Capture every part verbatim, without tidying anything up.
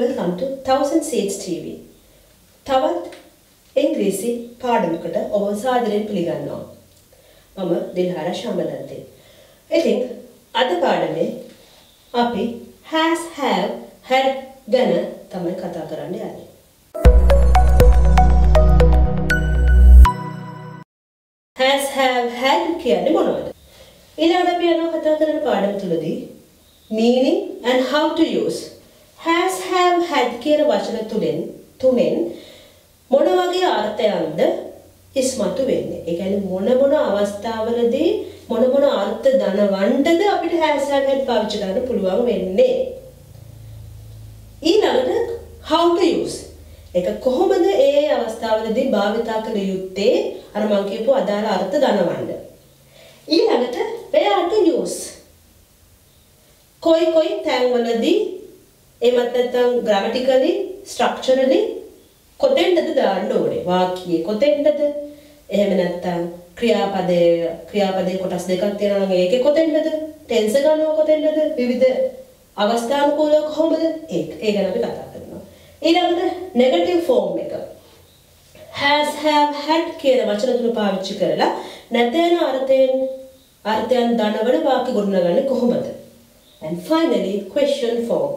Welcome to Thousand Seeds T V. තවත් ඉංග්‍රීසි පාඩමකට ඔබ සාදරයෙන් පිළිගන්නවා. මම දිල්හාර ශාමලන්තේ. ඉතින් අද පාඩමේ අපි has, have, had ගැන තමයි කතා කරන්න යන්නේ. Has, have, had කියන්නේ මොනවද? ඊළඟට අපි යනවා කතා කරන පාඩම තුලදී meaning and how to use. Has, have, had කියන වචන තුලින් තුනෙන් මොන වගේ අර්ථයන්ද ඉස්මතු වෙන්නේ? ඒ කියන්නේ මොන මොන අවස්ථාවලදී මොන මොන අර්ථ දනවන්නද අපිට has, have, had පාවිච්චි කරන්න පුළුවන් වෙන්නේ? ඊළඟට how to use. ඒක කොහොමද ඒ අවස්ථාවලදී භාවිතා කළ යුත්තේ? අර මම කියපු අදාළ අර්ථ දනවන්න. ඊළඟට where to use. කොයි කොයි තැන්වලදී එමත් නැත්නම් grammatically, structurally කොතෙන්ද දාන්න ඕනේ? වාක්‍යයේ කොතෙන්ද? එහෙම නැත්නම් ක්‍රියාපදයේ ක්‍රියාපදයේ කොටස් දෙකක් තියෙනවා නම් ඒකේ කොතෙන්ද? tense ගන්නව කොතෙන්ද? විවිධ අවස්ථානුකූලව කොහොමද? ඒක ඒ ගැන අපි කතා කරනවා. ඊළඟට negative form එක. Has, have, had කියන වචන තුන පාවිච්චි කරලා නැතේන අර්ථයෙන් අර්ථයන් දනවන වාක්‍ය ගොඩනගන්නේ කොහොමද? And finally question form.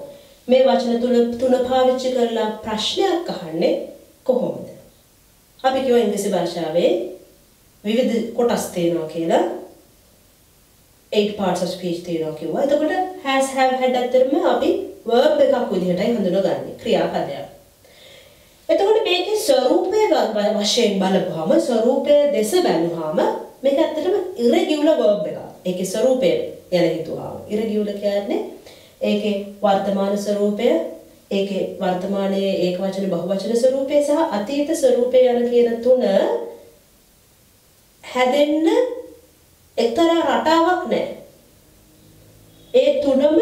මේ වචන තුන තුන පාවිච්චි කරලා ප්‍රශ්නයක් අහන්නේ කොහොමද? අපි කියව ඉංග්‍රීසි භාෂාවේ විවිධ කොටස් තියෙනවා කියලා. eight parts of speech තියෙනවා කියුවා. එතකොට has, have, had අතරම අපි verb එකක් විදිහටයි හඳුනගන්නේ. ක්‍රියාපදයක්. එතකොට මේකේ ස්වරූපය වශයෙන් බලපුවාම ස්වරූපය දෙස බලුවාම මේක ඇත්තටම irregular verb එකක්. ඒකේ ස්වරූපය යන හිතුවාම irregular කියන්නේ ඒකේ වර්තමාන ස්වරූපය, ඒකේ වර්තමානයේ ඒකවචන බහුවචන ස්වරූපය සහ අතීත ස්වරූපය යන කියන තුන හැදෙන්න එක්තරා රටාවක් නැහැ. ඒ තුනම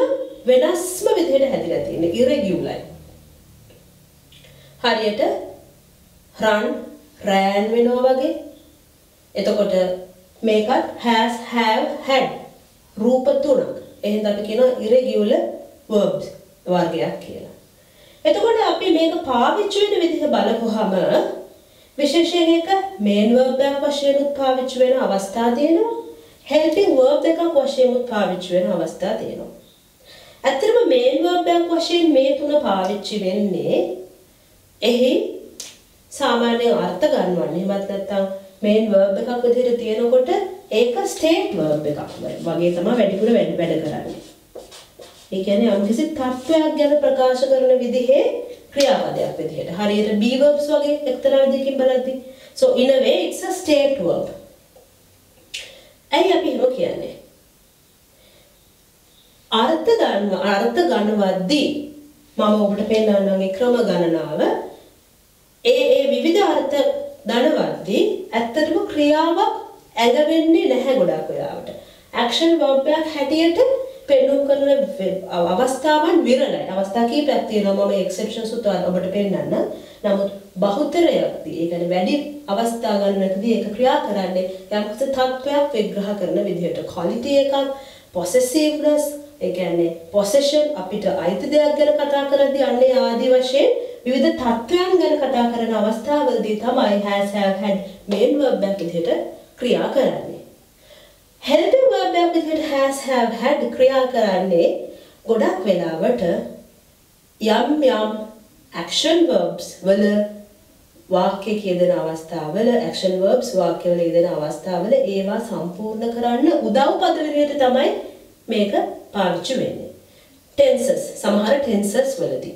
වෙනස්ම විදිහට හැදිලා තියෙන irregular. හරියට run, ran වෙනවා වගේ. එතකොට මේකත් has, have, had රූප තුනක්. එහෙනම් අපි කියනවා irregular verbs වර්ගයක් කියලා. එතකොට අපි මේක පාවිච්චි වෙන විදිහ බලපුවහම විශේෂයෙන් එක main verb එකක් වශයෙන් උත් පාවිච්චි වෙන අවස්ථා තියෙනවා. helping verb එකක් වශයෙන් උත් පාවිච්චි වෙන අවස්ථා තියෙනවා. ඇත්තටම main verb එකක් වශයෙන් මේ තුන පාවිච්චි වෙන්නේ එහි සාමාන්‍ය අර්ථ ගන්නවන්නේ. එහෙමත් නැත්නම් main verb එකක් විදිහට තියෙනකොට ඒක state verb එකක් වගේ තමයි වැඩිපුර වැඩ කරන්නේ. ඒ කියන්නේ යම්කිසි තත්ත්වයක් ගැන ප්‍රකාශ කරන විදිහේ ක්‍රියාපදයක් විදිහට. හරියට be verbs වගේ එක්තරා විදිහකින් බලද්දී. So in a way it's a state verb. ඇයි අපි ඒක කියන්නේ? අර්ථ ගන්න අර්ථ ගන්නවද්දී මම ඔබට පෙන්නන්නේ ක්‍රම ගණනාව. ඒ ඒ විවිධ අර්ථ දනවද්දී ඇත්තටම ක්‍රියාවක් ඇඟ වෙන්නේ නැහැ ගොඩක් වෙලාවට. action verb එකක් හැටියට පෙන්වුම් කරන අවස්ථාවන් විරලයි. අවස්ථා කීපයක් තියෙනවා මම exceptions උත් ඔබට පෙන්නන්න. නමුත් බහුතරයක්දී ඒ කියන්නේ වැඩි අවස්ථා ගන්නකදී ඒක ක්‍රියා කරන්නේ යම්කිසි තත්ත්වයක් විග්‍රහ කරන විදිහට. quality එකක්, possessiveness, ඒ කියන්නේ possession අපිට අයිති දෙයක් ගැන කතා කරද්දී අන්නේ ආදී වශයෙන් විවිධ තත්ත්වයන් ගැන කතා කරන අවස්ථාවලදී තමයි has, have, had main verb එකක් විදිහට ක්‍රියා කරන්නේ. helping verb එකක් විදිහට has, have, had ක්‍රියා කරන්නේ ගොඩක් වෙලාවට යම් යම් action verbs වල වාක්‍ය කියදෙන අවස්ථාවල action verbs වාක්‍ය වල යෙදෙන අවස්ථාවල ඒවා සම්පූර්ණ කරන්න උදව්පද විදිහට තමයි මේක පාවිච්චි වෙන්නේ. tenses සමහර tenses වලදී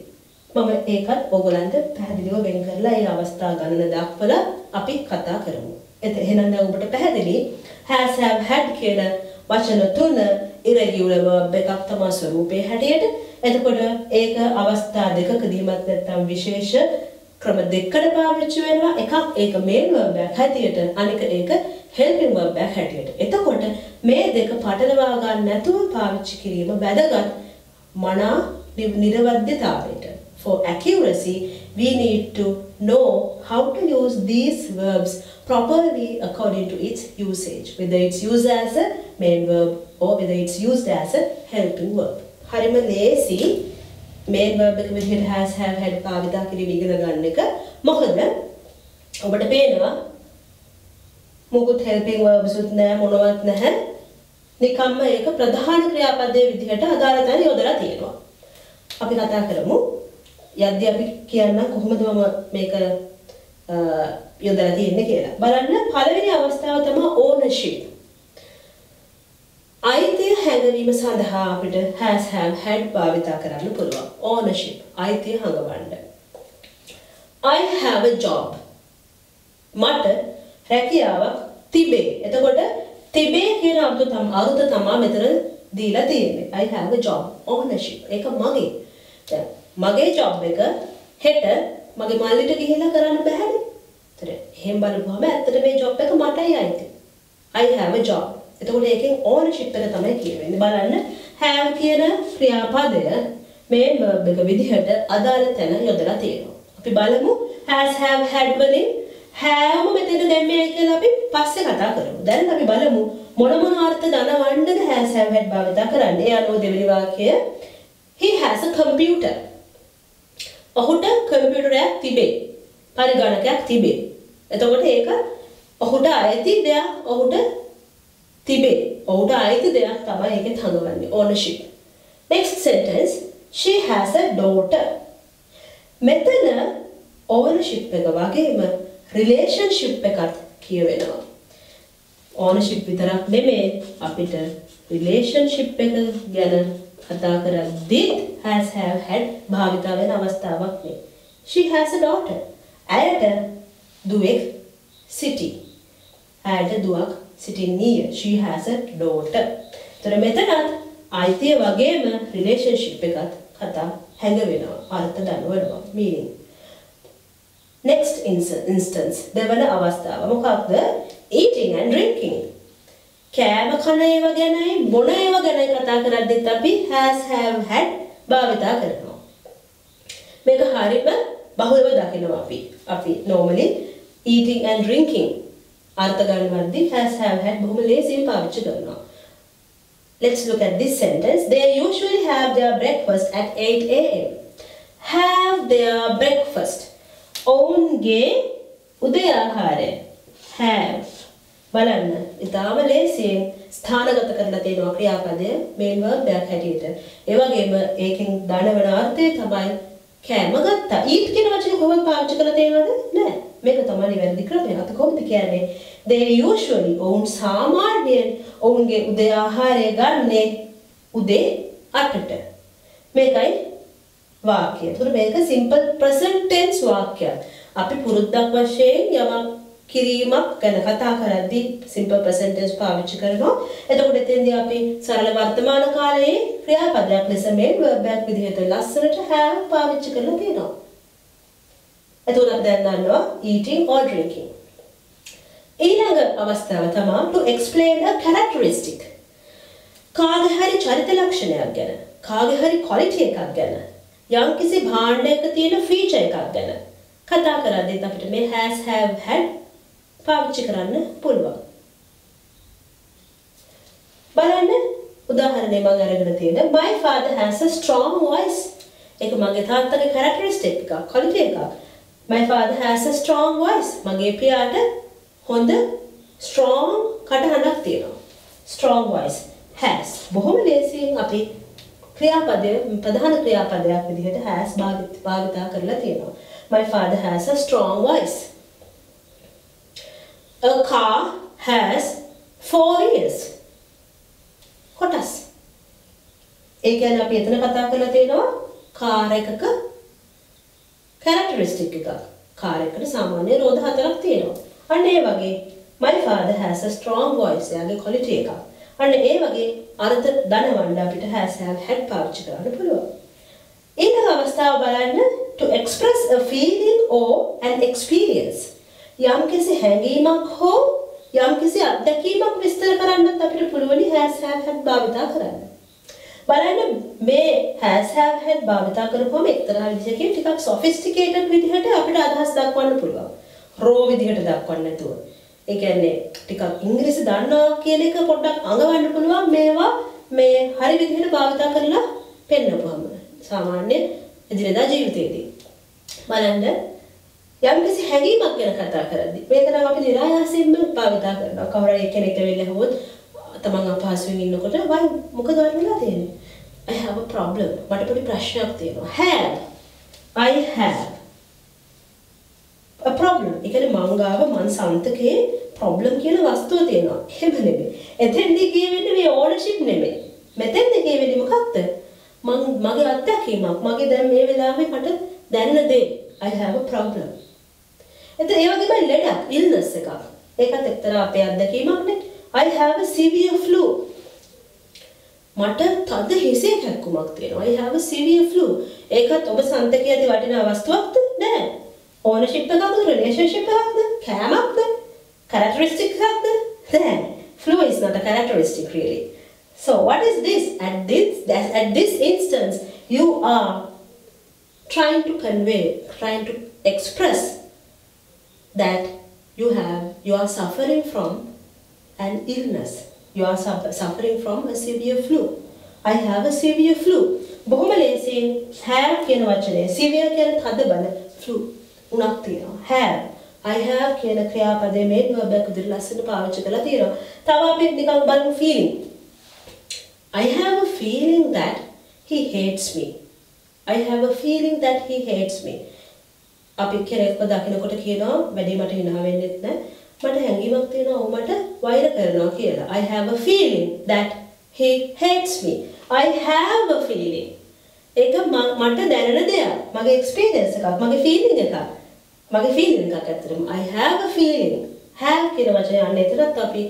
මම ඒකත් ඔයගලන්ට පැහැදිලිව වෙන් කරලා ඒ අවස්ථා ගණන දක්වලා අපි කතා කරමු. එහෙනම් දැන් ඔබට පැහැදිලි has, have, had කියන වචන තුන irregular verb එකක් තමයි ස්වරූපේ හැටියට. එතකොට ඒක අවස්ථා දෙකකදීමත් නැත්නම් විශේෂ ක්‍රම දෙකකට පාවිච්චි වෙනවා. එකක් ඒක main verb එකක් හැටියට, අනික ඒක helping verb එකක් හැටියට. එතකොට මේ දෙක පටලවා ගන්න නැතුව පාවිච්චි කිරීම වැදගත් මනා නිර්වද්‍යතාවයට. For accuracy, we need to know how to use these verbs properly according to its usage, whether it's used as a main verb or whether it's used as a helping verb. හරිම ලේසි main verb එක විදිහට has have had භාවිතා කිරීම ඉගෙන ගන්න එක. මොකද ඔබට පේනවා මොකුත් helping verbs උත් නැහැ මොනවත් නැහැ. නිකම්ම ඒක ප්‍රධාන ක්‍රියාපදයේ විදිහට අදාළ තැන යොදලා තියෙනවා. අපි කතා කරමු යද්දී අපි කියන්න කොහොමද මම මේක යොදලා තියෙන්නේ කියලා. බලන්න පළවෙනි අවස්ථාව තමයි ownership. අයිතිය හැඟවීම සඳහා අපිට has have had භාවිතා කරන්න පුළුවන්. ownership අයිතිය හඟවන්න. I have a job. මට රැකියාවක් තිබේ. එතකොට තිබේ කියන අර්ථ තම අර්ථ තමයි මෙතන දීලා තියෙන්නේ. I have a job. ownership ඒක මගේ. දැන් මගේ job එක හෙට මගේ මල්ලිට ගිහිලා කරන්න බෑනේ. ඒතර එහෙම බලපුවම ඇත්තට මේ job එක මටයි අයිති. I have a job. එතකොට ඒකෙන් ownership එක තමයි කියවෙන්නේ. බලන්න have කියන ක්‍රියාපදය මේ verb එක විදිහට අදාළ තැන යොදලා තියෙනවා. අපි බලමු has have had වලින් have මෙතන දැම්මේ කියලා අපි පස්සේ කතා කරමු. දැන් අපි බලමු මොන මොන අර්ථ දනවන්නද has have had භාවිතා කරන්නේ. අනෝ දෙවෙනි වාක්‍යය he has a computer. ඔහුට කම්පියුටරයක් තිබේ. පරිගණකයක් තිබේ. එතකොට ඒක ඔහුට අයිති දෙයක්. ඔහුට තිබේ. ඔහුට අයිති දෙයක් තමයි ඒකෙන් හඳුන්වන්නේ ownership. Next sentence she has a daughter. මෙතන ownership එක වගේම relationship එකත් කියවෙනවා. ownership විතරක් නෙමෙයි අපිට relationship එක ගැන කතා කරද්දී has have had භාවිත වෙන අවස්ථාවක් නේ. She has a daughter. ඇයට දුවෙක් සිටි. ඇයට දුවක් සිටින්නීය. She has a daughter. ඒතර මෙතනත් අයිතිය වගේම relationship එකත් කතා හැඟවෙනවා. අර්ථ දනවනවා. meaning. Next instance දෙවන අවස්ථාව මොකක්ද? Eating and drinking. කෑම කන ඒවා ගැනයි බොන ඒවා ගැනයි කතා කරද්දිත් අපි has have had භාවිතා කරනවා. මේක හරියම බහුලව දකිනවා අපි. අපි normally eating and drinking අර්ථ ගන්නවද්දී has have had බොහොම ලේසියෙන් පාවිච්චි කරනවා. Let's look at this sentence. They usually have their breakfast at eight a m Have their breakfast. ඔවුන්ගේ උදේ ආහාරය. Have බලන්න ඉතාලම ලේසියෙන් ස්ථානගත කරලා තියෙනවා ක්‍රියාපදය main verb එකක් හැටියට. ඒ වගේම ඒකෙන් දනවන අර්ථය තමයි කෑම ගත්තා. eat කියන වචනේ කොහොමද පාවිච්චි කරලා තියෙනවද? නෑ. මේක තමයි නිවැරදි ක්‍රමය. අත කොහොමද කියන්නේ? They usually ඔවුන් සාමාන්‍යයෙන් ඔවුන්ගේ උදේ ආහාරය ගන්නේ උදේ අටට. මේකයි වාක්‍යය. ඒතර මේක simple present tense වාක්‍යයක්. අපි පුරුද්දක් වශයෙන් යමක් කිරීමක් ගැන කතා කරද්දී simple present tense පාවිච්චි කරනවා. එතකොට එතෙන්දී අපි සරල වර්තමාන කාලයේ ක්‍රියාපදයක් ලෙස මේ verb එකක් විදිහට ලස්සනට have පාවිච්චි කරලා තියෙනවා. එතකොට දැන් ගන්නවා eating or drinking. ඊළඟ අවස්ථාව තමයි to explain a characteristic. කාගේ හරි චරිත ලක්ෂණයක් ගැන, කාගේ හරි quality එකක් ගැන, යම්කිසි භාණ්ඩයක තියෙන feature එකක් ගැන කතා කරද්දී අපිට මේ has have had පාවිච්චි කරන්න පුළුවන්. බලන්න උදාහරණේ මම අරගෙන තියෙන my father has a strong voice. ඒක මගේ තාත්තගේ characteristic එකක්, quality එකක්. My father has a strong voice. මගේ පියාට හොඳ strong කටහඬක් තියෙනවා. Strong voice has. බොහොම ලේසියෙන් අපි ක්‍රියාපදයේ ප්‍රධාන ක්‍රියාපදයක් විදිහට has භාවිත කරලා තියෙනවා. My father has a strong voice. A car has four wheels. කොටස්. ඒ කියන්නේ අපි එතන කතා කරලා තියෙනවා කාර් එකක characteristic එකක්. කාර් එකට සාමාන්‍ය රෝද හතරක් තියෙනවා. අන්න ඒ වගේ my father has a strong voice. එයාගේ quality එකක්. අන්න ඒ වගේ අර්ථ දනවන්න අපිට has have had පාවිච්චි කරන්න පුළුවන්. ඊළඟ අවස්ථාව බලන්න to express a feeling or an experience. යම් කිසි හැඟීමක් හෝ යම් කිසි අත්දැකීමක් විස්තර කරන්නත් අපිට පුළුවන් has have had භාවිතා කරන්න. බලන්න මේ has have had භාවිතා කරපුවම එක්තරා විදිහකින් ටිකක් sophisticated විදිහට අපිට අදහස් දක්වන්න පුළුවන්. raw විදිහට දක්වන්න නැතුව. ඒ කියන්නේ ටිකක් ඉංග්‍රීසි දන්නවා කියන එක පොඩ්ඩක් අඟවන්න පුළුවන් මේවා මේ හරි විදිහට භාවිතා කරලා පෙන්නපුවම. සාමාන්‍ය එදිනෙදා ජීවිතයේදී. බලන්න යම්කිසි හැඟීමක් ගැන කතා කරද්දී මේක නම් අපි නිරායාසයෙන්ම භාවිතා කරනවා. කවුරු හරි කෙනෙක් වෙලා හොත් තමන් අපහසුවෙන් ඉන්නකොට "වයි මොකද වෙලා තියෙන්නේ? I have a problem. මට පොඩි ප්‍රශ්නයක් තියෙනවා." Have. I have a problem. ඒ කියන්නේ මං ගාව මං සන්තකේ problem කියන වස්තුව තියෙනවා. එහෙම නෙමෙයි. එතෙන්දී කියවෙන්නේ මේ ownership නෙමෙයි. මෙතෙන්දී කියවෙන්නේ මොකක්ද? මං මගේ අත්දැකීමක්. මගේ දැන් මේ වෙලාවේ මට දැනෙන දේ. I have a problem. එතන ඒ වගේම ලෙඩක්, illness එකක්. ඒකත් එක්තරා අපේ අත්දැකීමක්නේ. I have a severe flu. මට තද හිසේ කැක්කුමක් තියෙනවා. I have a severe flu. ඒකත් ඔබ සන්තකයේදී වටිනා වස්තුවක්ද? නෑ. ownership එකක්ද? relationship එකක්ද? කෑමක්ද? characteristic එකක්ද? නෑ. Flu is not a characteristic really. So what is this? At this at this instance, you are trying to convey, trying to express that you have, you are suffering from an illness. You are su suffering from a severe flu. I have a severe flu. Bohoma lesin have කියන වචනේ severe කියන තද බල flu උණක් තියෙනවා. Have. I have කියන ක්‍රියාපදයේ මේ verb එක දෙලස්සන පාවිච්චි කරලා තියෙනවා. තව අපි නිකන් බලමු feeling. I have a feeling that he hates me. I have a feeling that he hates me. අපි කෙනෙක්ව දකිනකොට කියනවා වැඩි මට හිනා වෙන්නෙත් නැහැ. මට හැඟීමක් තියෙනවා ඔහු මට වෛර කරනවා කියලා. I have a feeling that he hates me. I have a feeling. ඒක මට දැනෙන දෙයක්. මගේ experience එකක්, මගේ feeling එකක්. මගේ feeling එකක් ඇත්තටම. I have a feeling. have කියන වචනේ අන්න එතනත් අපි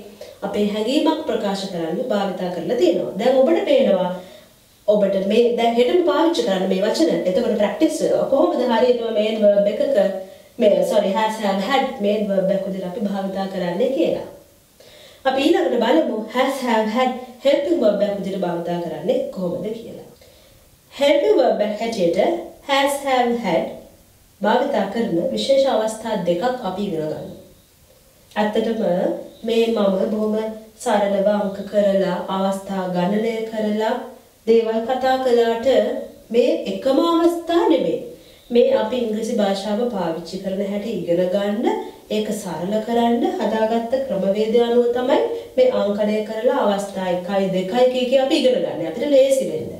අපේ හැඟීමක් ප්‍රකාශ කරන්න භාවිතා කරලා තියෙනවා. දැන් ඔබට පේනවා ඔබට මේ දැන් හෙටම පාවිච්චි කරන්න මේ වචන. එතකොට ප්‍රැක්ටිස් කොහොමද හරියටම මේ verb එකක මේ sorry has have had මේ verb එක උදේට අපි භාවිතා කරන්නේ කියලා. අපි ඊළඟට බලමු has have had helping verb එක උදේට භාවිතා කරන්නේ කොහොමද කියලා. helping verb එක හැටියට has have had භාවිතා කරන විශේෂ අවස්ථා දෙකක් අපි ඉගෙන ගන්නවා. ඇත්තටම මේ මම බොහොම සරලව අංක කරලා අවස්ථා ගණනය කරලා දේවල් කතා කළාට මේ එකම අවස්ථා නෙමෙයි. මේ අපි ඉංග්‍රීසි භාෂාව පාවිච්චි කරන හැටි ඉගෙන ගන්න, ඒක සරල කරන්න හදාගත්ත ක්‍රමවේදය අනුව තමයි මේ අංකණය කරලා අවස්ථා එකයි දෙකයි කීකේ අපි ඉගෙන ගන්න. අපිට ලේසි වෙන්න.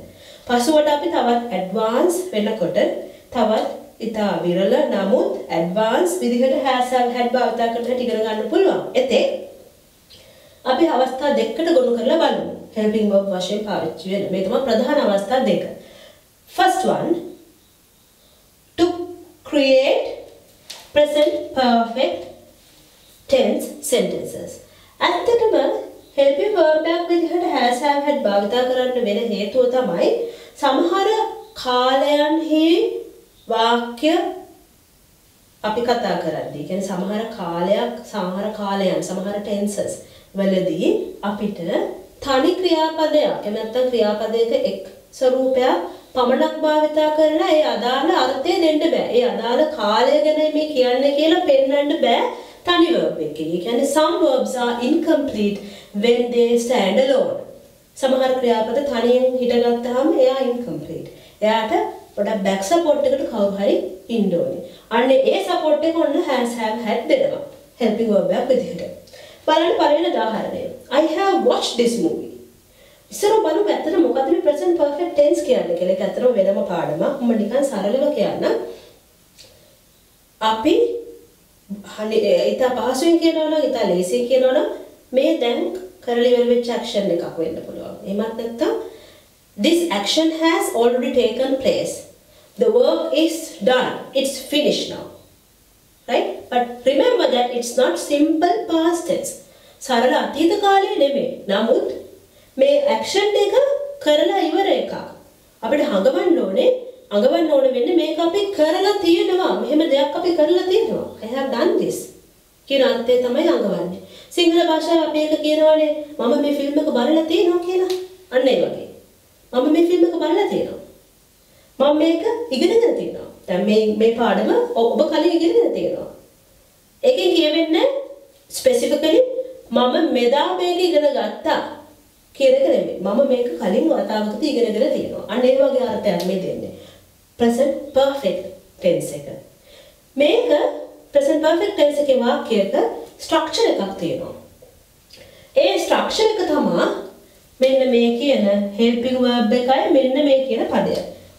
පසුවට අපි තවත් ඇඩ්වාන්ස් වෙනකොට තවත් ඉතා විරල නමුත් ඇඩ්වාන්ස් විදිහට has have had භාවිත කරලා ඉගෙන ගන්න පුළුවන්. එතෙ අපි අවස්ථා දෙකකට ගොනු කරලා බලමු. helping verb වශයෙන් පාවිච්චි වෙන මේ තමයි ප්‍රධාන අවස්ථා දෙක. First one, to create present perfect tense sentences. ඇත්තටම helping verb එකක් විදිහට has have had භාවිතා කරන්න වෙන හේතුව තමයි සමහර කාලයන්හි වාක්‍ය අපි කතා කරද්දී කියන්නේ සමහර කාලයක් සමහර කාලයන් සමහර tenses වලදී අපිට තනි ක්‍රියාපදයක් නැත්නම් ක්‍රියාපදයක එක් ස්වරූපයක් පමණක් භාවිතා කරලා ඒ අදාළ අර්ථය දෙන්න බෑ. ඒ අදාළ කාලය ගැන මේ කියන්නේ කියලා පෙන්වන්න බෑ තනි verb එකකින්. ඒ කියන්නේ some verbs are incomplete when they stand alone. සමහර ක්‍රියාපද තනියෙන් හිටගත්තාම එයා incomplete. එයාට පොඩක් back support එකකට කවුරු හරි ඉන්න ඕනේ. අන්න ඒ support එක ඔන්න has have had දෙනවා. helping verb එකක් විදිහට. බලන්න පළවෙනි උදාහරණය. I have watched this movie. ඉස්සර බලමු ඇත්තට මොකද මේ present perfect tense කියන්නේ කියලා. ඒක ඇත්තටම වෙනම පාඩමක්. මම නිකන් සරලව කියන්නම්. අපි ඊට පහසුවෙන් කියනවා නම් ඊට ලේසියෙන් කියනවා නම් මේ දැන් කරලා ඉවර වෙච්ච action එකක් වෙන්න පුළුවන්. එහෙමත් නැත්නම් this action has already taken place. The work is done. It's finished now. Right? But remember that it's not simple past tense. සරල අතීත කාලයේ නෙමෙයි. නමුත් මේ action එක කරලා ඉවර එකක්. අපිට හඟවන්න ඕනේ, අඟවන්න ඕනේ වෙන්නේ මේක අපි කරලා තියෙනවා. මෙහෙම දෙයක් අපි කරලා තියෙනවා. I have done this. කියන අර්ථය තමයි අඟවන්නේ. සිංහල භාෂාවේ අපි එක කියනවානේ මම මේ ෆිල්ම් එක බලලා තියෙනවා කියලා. අන්න ඒ වගේ. මම මේ ෆිල්ම් එක බලලා තියෙනවා. මම මේක ඉගෙනගෙන තියෙනවා. දැන් මේ මේ පාඩම ඔබ කලින් ඉගෙනගෙන තියෙනවා. ඒකෙන් කියවෙන්නේ specifically මම මෙදා මේක ඉගෙන ගත්තා කියන එක නෙමෙයි. මම මේක කලින් වතාවකදී ඉගෙනගෙන තියෙනවා. අන්න ඒ වගේ අර්ථයක් මේ දෙන්නේ. Present perfect tense එක. මේක present perfect tense එකේ වාක්‍යයක structure එකක් තියෙනවා. ඒ structure එක තමයි මෙන්න මේ කියන helping verb එකයි මෙන්න මේ කියන පදය.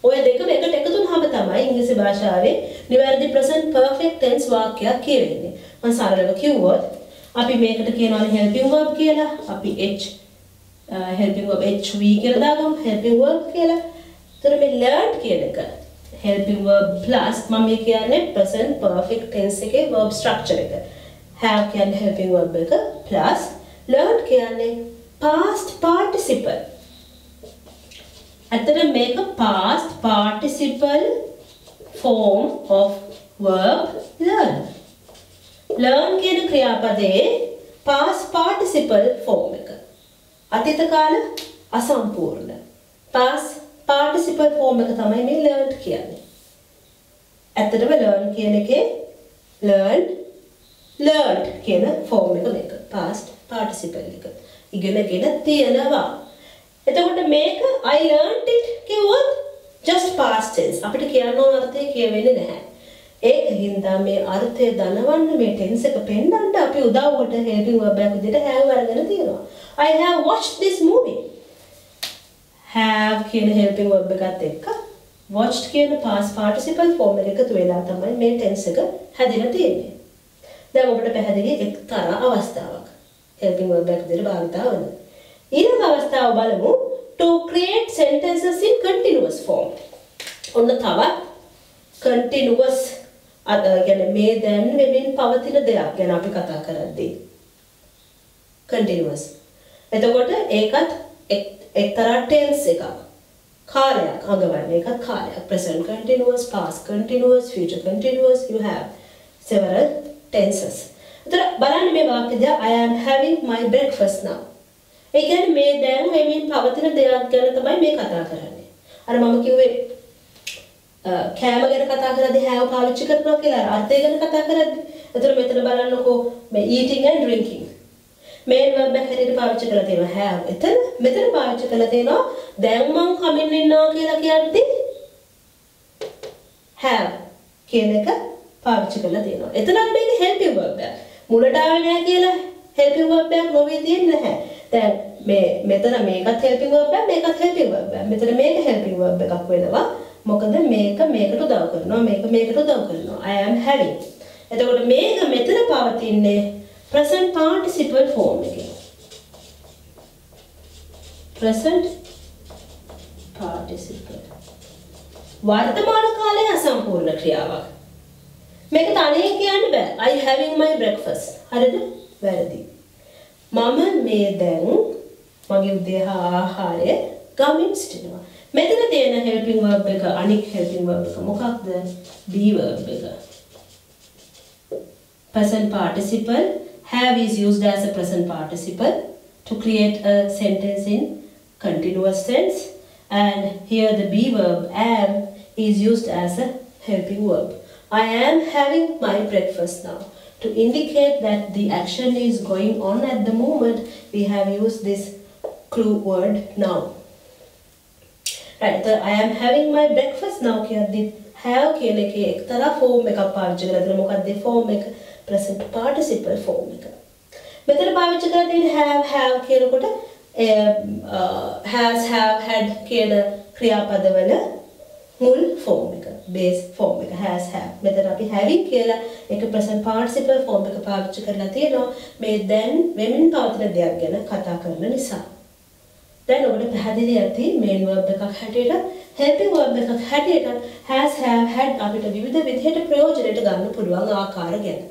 ඔය දෙකම එකට එකතුනහම තමයි ඉංග්‍රීසි භාෂාවේ නිවැරදි present perfect tense වාක්‍යයක් කියවෙන්නේ. මම සරලව කිව්වොත් අපි මේකට කියනවා helping verb කියලා. අපි h uh, helping verb hv කියලා දාගමු helping verb කියලා. ඒතර මේ learned කියන එක helping verb plus මම මේ කියන්නේ present perfect tense එකේ verb structure එක. have කියන්නේ helping verb එක plus learned කියන්නේ past participle. Atara make a past participle form of verb learn. Learn කියන ක්‍රියාපදයේ past participle form එක. අතීත කාල අසම්පූර්ණ. Past participle form එක තමයි මේ learned කියන්නේ. ඇත්තටම learn කියන එකේ learn learned කියන form එක දෙක. Past participle එක. ඉගෙනගෙන තියෙනවා. එතකොට මේක I learned it කිව්වොත් just past tense. අපිට කියන්න ඕන අර්ථය කියවෙන්නේ නැහැ. ඒක හින්දා මේ අර්ථය දනවන්න මේ tense එක පෙන්නන්න අපි උදව්වට helping verb එකක් විදිහට have අරගෙන තියෙනවා. I have watched this movie. Have කියන helping verb එකත් එක්ක watched කියන past participle form එක එකතු වෙලා තමයි මේ tense එක හැදිලා තියෙන්නේ. දැන් ඔබට පැහැදිලි එක්තරා අවස්ථාවක් helping verb එකක් විදිහට භාවිතා වෙනවා. ඊළඟ අවස්ථාව බලමු to create sentences in continuous form. ඔන්න තවත් continuous අද يعني මේ දැන් වෙමින් පවතින දෙයක් ගැන අපි කතා කරද්දී continuous. එතකොට ඒකත් එක්තරා tense එකක්. කාලයක් අඟවන්නේ ඒකත් කාලයක්. Present continuous, past continuous, future continuous you have several tenses. එතන බලන්න මේ වාක්‍යය I am having my breakfast now. ඒ කියන්නේ මේ දැන් මෙමින් පවතින දෙයක් ගැන තමයි මේ කතා කරන්නේ. අර මම කිව්වේ කෑම ගැන කතා කරද්දී have පාවිච්චි කරනවා කියලා අර්ථය ගැන කතා කරද්දී. ඒතර මෙතන බලන්නකෝ මේ eating and drinking. මේ verb එක හරියට පාවිච්චි කරලා තියෙනවා have. එතන මෙතන පාවිච්චි කරලා තියෙනවා දැන් මං කමින් ඉන්නවා කියලා කියද්දී have කියන එක පාවිච්චි කරලා තියෙනවා. එතනත් මේක helping verb එක. මුලට ආවේ නැහැ කියලා helping verb එකක් නොවේ තියෙන්නේ නැහැ. දැන් මේ මෙතන මේකත් helping verb එකක් මේකත් helping verb එකක්. මෙතන මේක helping verb එකක් වෙනවා. මොකද මේක මේකට උදව් කරනවා. මේක මේකට උදව් කරනවා. I am having. එතකොට මේක මෙතන පවතින්නේ present participle form එකේ. Present participle. වර්තමාන කාලයේ අසම්පූර්ණ ක්‍රියාවක්. මේක තනියෙන් කියන්න බෑ. I having my breakfast. හරිද? වැරදි. මම මේ දැන් මගේ උදේ ආහාරය ගමින් සිටිනවා. මෙතන තියෙන helping verb එක අනික් helping verb එක මොකක්ද? be verb එක. Present participle have is used as a present participle to create a sentence in continuous tense, and here the be verb am is used as a helping verb. I am having my breakfast now. To indicate that the action is going on at the moment, we have used this clue word now. Right, so I am having my breakfast now. Kiyaddi have kiyana eke ektara form ekak pawichchi karala thiyena mokadda form ek present participle form ek. Methana pawichchi karala thiyena have have kiyanakota has have had kiyana kriyapada wala මුල් form එක base form එක has have. මෙතන අපි having කියලා ඒක present participle form එක පාවිච්චි කරලා තියෙනවා මේ දැන් වෙමින් පවතින දෙයක් ගැන කතා කරන නිසා. දැන් ඔබට පැහැදිලි ඇති main verb එකක් හැටියට helping verb එකක් හැටියට has have had අපිට විවිධ විදිහට ප්‍රයෝජනෙට ගන්න පුළුවන් ආකාර ගැන.